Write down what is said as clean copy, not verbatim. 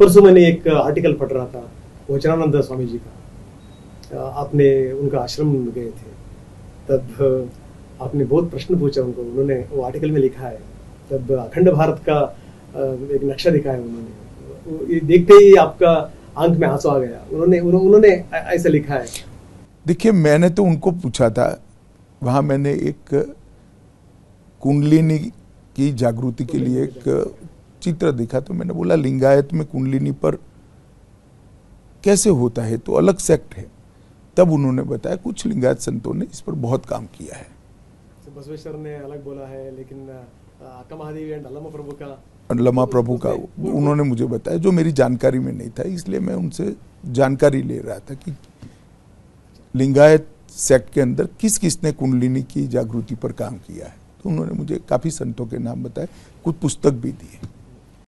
परसों मैंने एक आर्टिकल पढ़ रहा था वचनानंद स्वामी जी का, आपने उनका आश्रम गए थे तब आपने बहुत प्रश्न पूछा उनको, उन्होंने वो आर्टिकल में लिखा है, तब अखंड भारत का एक नक्शा दिखा है उन्होंने, ये देखते ही आपका आंख में आंसू आ गया, उन्होंने ऐसा लिखा है। देखिए मैंने तो उनको पूछा था, वहाँ मैंने एक कुंडलिनी की जागृति के लिए एक चित्र देखा तो मैंने बोला लिंगायत में कुंडलिनी पर कैसे होता है, तो अलग सेक्ट है। तब उन्होंने बताया कुछ लिंगायत संतों ने इस पर बहुत काम किया है, बसवेश्वर ने अलग बोला है, लेकिन अक्का महादेवी एंड अल्लम्मा प्रभु का उन्होंने मुझे बताया जो मेरी जानकारी में नहीं था, इसलिए मैं उनसे जानकारी ले रहा था कि लिंगायत सेक्ट के अंदर किस किसने कुंडलिनी की जागृति पर काम किया है, तो उन्होंने मुझे काफ़ी संतों के नाम बताए, कुछ पुस्तक भी दी है।